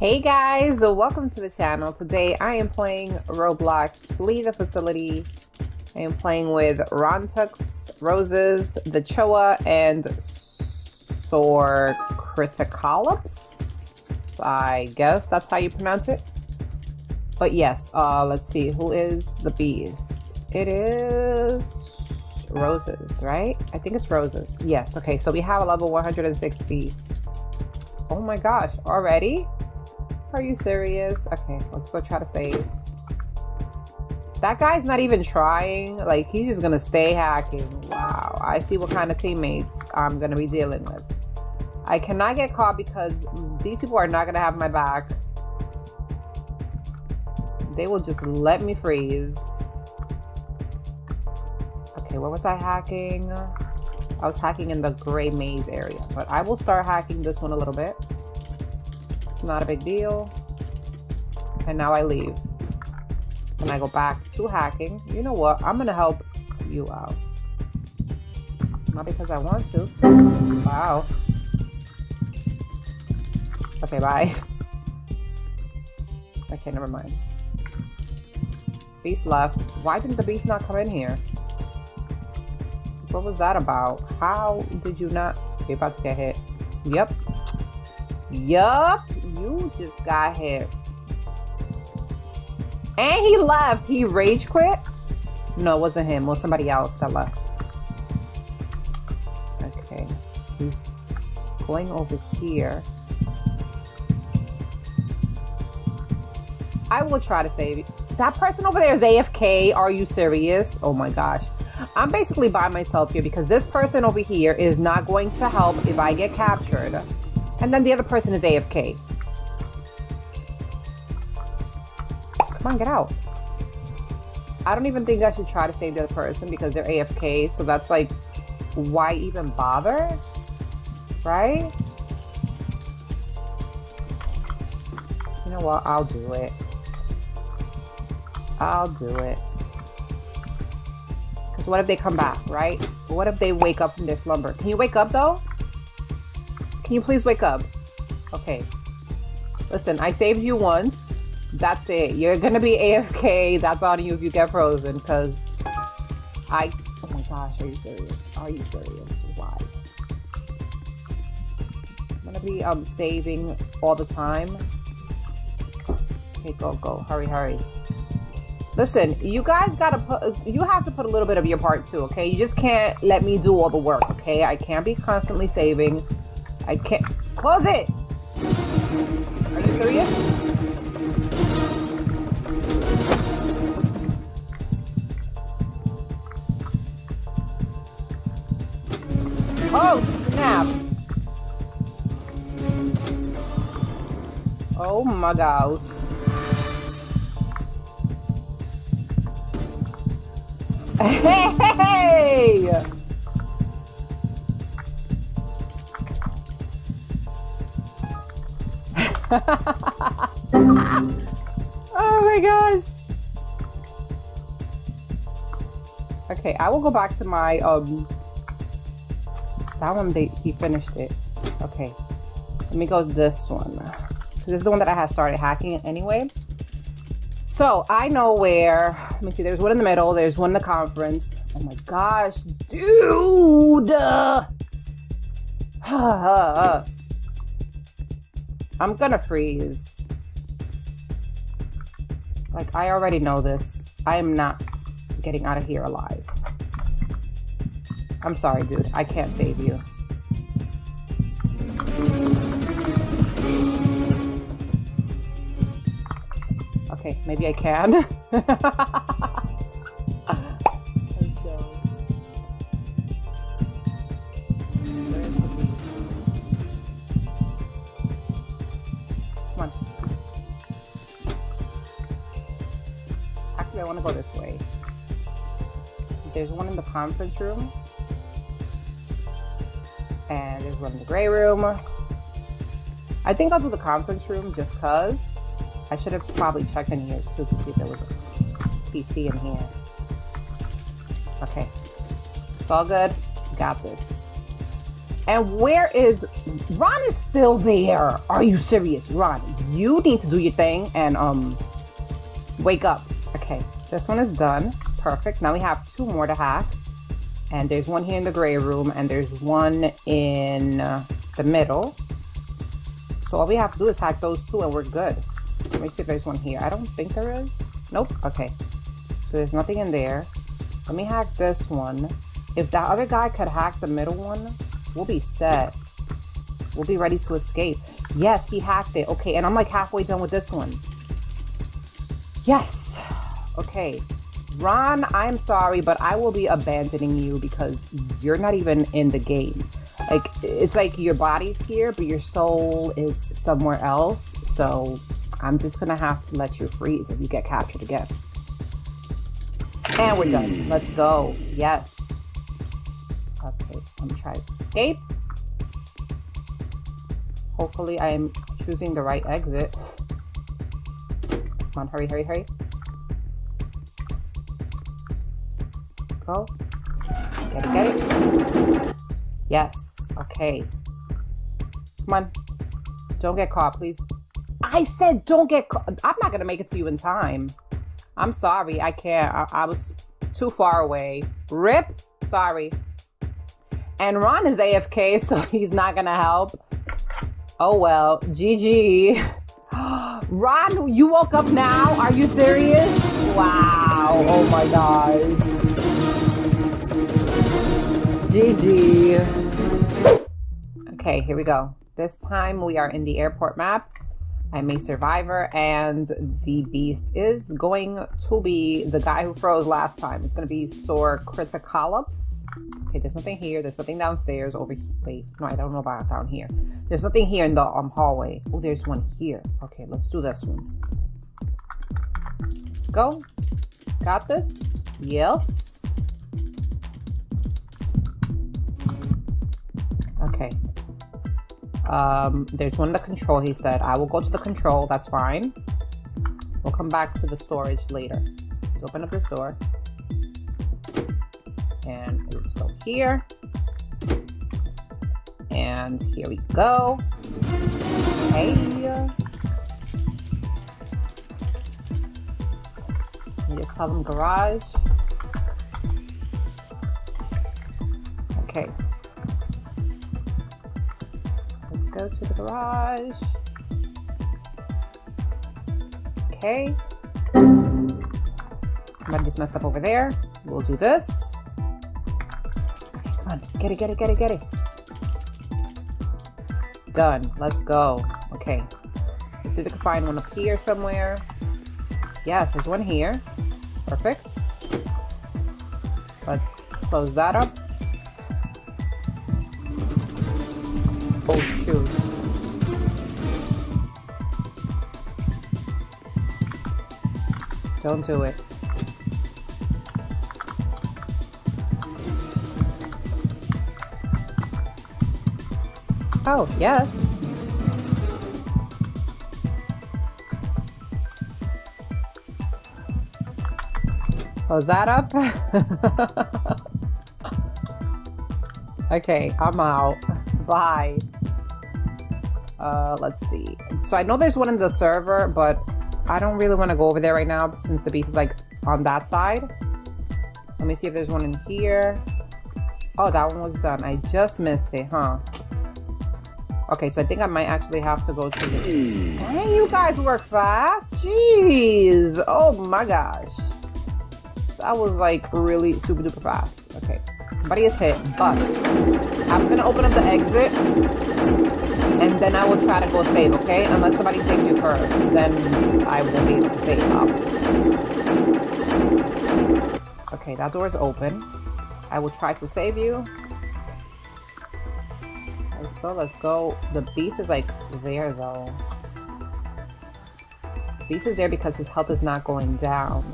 Hey guys, welcome to the channel. Today I am playing Roblox Flee The Facility. I am playing with Rontux, Roses, the Choa, and Sor Criticolops. I guess that's how you pronounce it. But yes, let's see, who is the beast? It is Roses, right? I think it's Roses. Yes, okay, so we have a level 106 beast. Oh my gosh, already? Are you serious? Okay, let's go try to save. That guy's not even trying. Like, he's just gonna stay hacking. Wow, I see what kind of teammates I'm gonna be dealing with. I cannot get caught because these people are not gonna have my back. They will just let me freeze. Okay, what was I hacking? I was hacking in the gray maze area, but I will start hacking this one a little bit. Not a big deal. And now I leave and I go back to hacking. You know what, I'm gonna help you out, not because I want to. Wow, okay, bye. Okay, never mind. Beast left. Why didn't the beast not come in here? What was that about? How did you not? You're about to get hit. Yup, you just got hit. And he left. He rage quit? No, it wasn't him. It was somebody else that left. Okay. He's going over here. I will try to save you. That person over there is AFK. Are you serious? Oh my gosh. I'm basically by myself here because this person over here is not going to help if I get captured. And then the other person is AFK. Come on, get out. I don't even think I should try to save the other person because they're AFK. So that's like, why even bother? Right? You know what? I'll do it. I'll do it. Because what if they come back, right? What if they wake up from their slumber? Can you wake up though? Can you please wake up? Okay. Listen, I saved you once. That's it. You're gonna be AFK. That's on you if you get frozen, because I... Oh my gosh, are you serious? Are you serious? Why? I'm gonna be saving all the time. Okay, go, go. Hurry, hurry. Listen, you guys gotta put... You have to put a little bit of your part too, okay? You just can't let me do all the work, okay? I can't be constantly saving. I can't close it. Are you serious? Oh snap! Oh my gosh! Hey! Oh my gosh. Okay, I will go back to my that one he finished it. Okay, let me go to this one. This is the one that I had started hacking anyway. So I know where. Let me see, there's one in the middle, there's one in the conference. Oh my gosh, dude. I'm gonna freeze. Like, I already know this. I am not getting out of here alive. I'm sorry, dude. I can't save you. Okay, maybe I can. Let's go. I want to go this way. There's one in the conference room and there's one in the gray room. I think I'll do the conference room just because I should have probably checked in here too to see if there was a PC in here. Okay, it's all good. Got this. And where is Ron? Is still there? Are you serious, Ron? You need to do your thing and wake up. Okay, this one is done. Perfect. Now we have two more to hack, and there's one here in the gray room, and there's one in the middle. So all we have to do is hack those two, and we're good. Let me see if there's one here. I don't think there is. Nope. Okay. So there's nothing in there. Let me hack this one. If that other guy could hack the middle one, we'll be set. We'll be ready to escape. Yes, he hacked it. Okay, and I'm like halfway done with this one. Yes. Okay. Ron, I'm sorry, but I will be abandoning you because you're not even in the game. Like, it's like your body's here, but your soul is somewhere else. So I'm just going to have to let you freeze if you get captured again. And we're done. Let's go. Yes. Okay, I'm gonna try to escape. Hopefully I am choosing the right exit. Come on, hurry, hurry, hurry. Go. Get it, get it. Yes, okay. Come on. Don't get caught, please. I said don't get caught. I'm not gonna make it to you in time. I'm sorry, I can't. I was too far away. RIP, sorry. And Ron is AFK, so he's not gonna help. Oh well, GG. Ron, you woke up now? Are you serious? Wow, oh my gosh. GG. Okay, here we go. This time we are in the airport map. I'm a survivor, and the beast is going to be the guy who froze last time. It's going to be Sor Criticolops. Okay, there's nothing here. There's nothing downstairs over here. Wait, no, I don't know about down here. There's nothing here in the hallway. Oh, there's one here. Okay, let's do this one. Let's go. Got this. Yes. Okay. There's one in the control, he said. I will go to the control, that's fine. We'll come back to the storage later. Let's open up this door. And let's go here. And here we go. Hey. Just tell them garage. Okay. Go to the garage. Okay. Somebody just messed up over there. We'll do this. Okay, come on. Get it, get it, get it, get it. Done. Let's go. Okay. Let's see if we can find one up here somewhere. Yes, there's one here. Perfect. Let's close that up. Oh, shoot. Don't do it. Oh, yes. Close that up. Okay, I'm out. Bye. Let's see. So I know there's one in the server, but I don't really want to go over there right now since the beast is like on that side. Let me see if there's one in here. Oh, that one was done. I just missed it, huh? Okay, so I think I might actually have to go to the... Dang, you guys work fast. Jeez. Oh my gosh. That was like really super duper fast. Okay. Somebody is hit, but I'm going to open up the exit. And then I will try to go save, okay? Unless somebody saves you first, then I won't be able to save, obviously. Okay, that door is open. I will try to save you. Let's go, let's go. The beast is like there though. The beast is there because his health is not going down.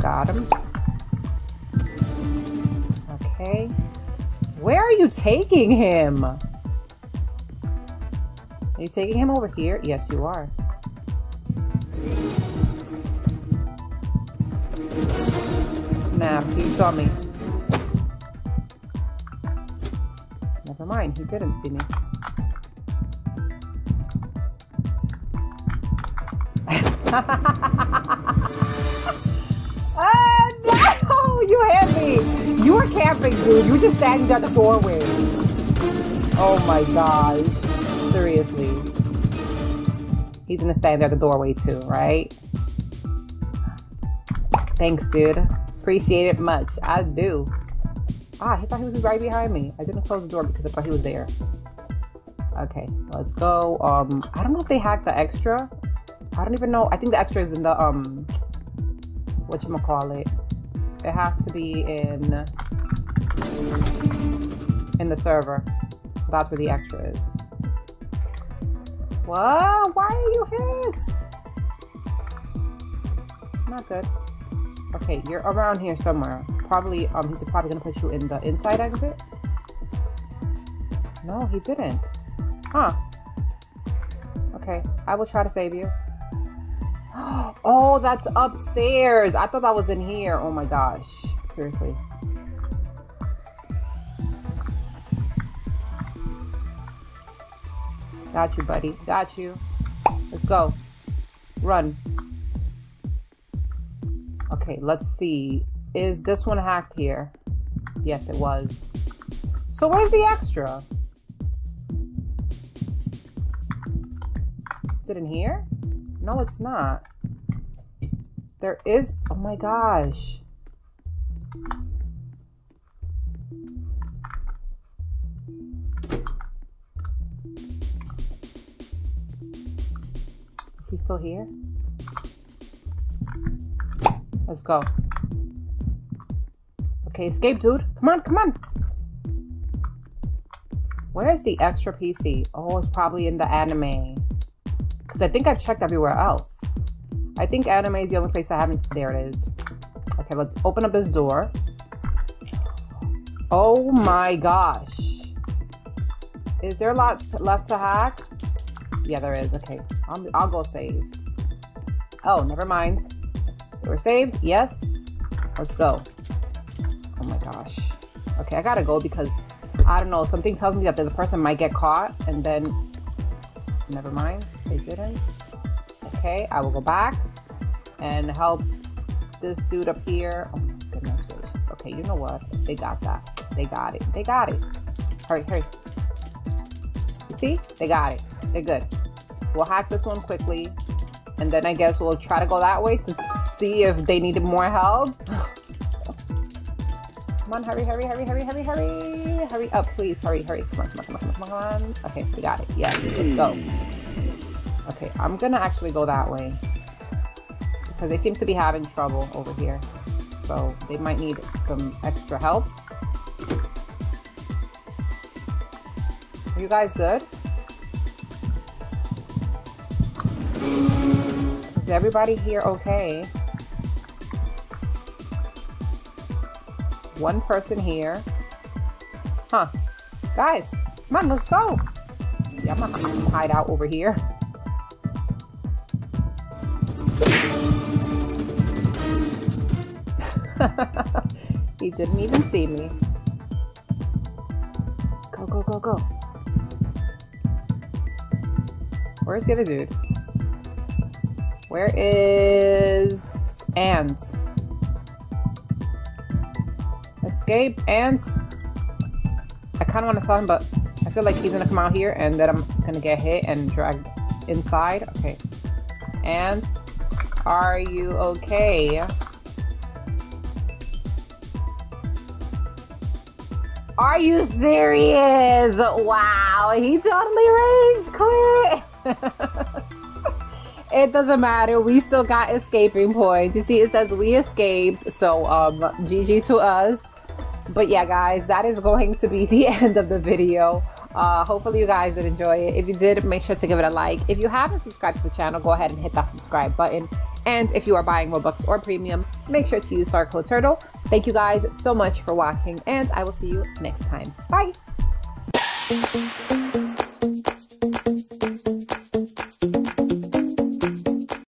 Got him. Okay. Where are you taking him? Are you taking him over here? Yes, you are. Snap, he saw me. Never mind, he didn't see me. Oh, no! You had me! You were camping, dude. You were just standing at the doorway. Oh my gosh. Seriously. He's gonna stand at the doorway too, right? Thanks, dude. Appreciate it much. I do. Ah, he thought he was right behind me. I didn't close the door because I thought he was there. Okay, let's go. I don't know if they hacked the extra. I don't even know. I think the extra is in the whatchamacallit. It has to be in the server. That's where the extra is. Whoa, why are you hit? Not good. Okay, you're around here somewhere. Probably, he's probably gonna put you in the inside exit. No, he didn't. Huh. Okay, I will try to save you. Oh, that's upstairs. I thought that was in here. Oh my gosh. Seriously. Got you, buddy. Got you. Let's go. Run. Okay, let's see. Is this one hacked here? Yes, it was. So where's the extra? Is it in here? No, it's not. There is... Oh my gosh. Is he still here? Let's go. Okay, escape, dude. Come on, come on. Where is the extra PC? Oh, it's probably in the anime. Because I think I've checked everywhere else. I think anime is the only place I haven't... There it is. Okay, let's open up this door. Oh my gosh. Is there a lot left to hack? Yeah, there is. Okay, I'll go save. Oh, never mind. They were saved. Yes. Let's go. Oh my gosh. Okay, I gotta go because I don't know. Something tells me that the person might get caught, and then never mind. They didn't. Okay, I will go back and help this dude up here. Oh my goodness gracious. Okay, you know what? They got that. They got it. They got it. Hurry, hurry. You see? They got it. They're good. We'll hack this one quickly, and then I guess we'll try to go that way to see if they needed more help. Come on, hurry, hurry, hurry, hurry, hurry, hurry. Hurry up, please. Hurry, hurry. Come on, come on, come on, come on. Okay, we got it. Yes, let's go. Okay, I'm gonna actually go that way because they seem to be having trouble over here. So they might need some extra help. Are you guys good? Is everybody here okay? One person here. Huh. Guys, come on, let's go. Yeah, I'm not gonna hide out over here. He didn't even see me. Go, go, go, go. Where's the other dude? Where is Ant? Escape, Ant. I kind of want to tell him, but I feel like he's going to come out here and then I'm going to get hit and dragged inside. Okay. Ant, are you okay? Are you serious? Wow, he totally rage quit. It doesn't matter. We still got escaping points. You see, it says we escaped. So, GG to us. But yeah, guys, that is going to be the end of the video. Hopefully you guys did enjoy it. If you did, make sure to give it a like. If you haven't subscribed to the channel, go ahead and hit that subscribe button. And if you are buying Robux or Premium, make sure to use raincoatturtle. Thank you guys so much for watching, and I will see you next time. Bye!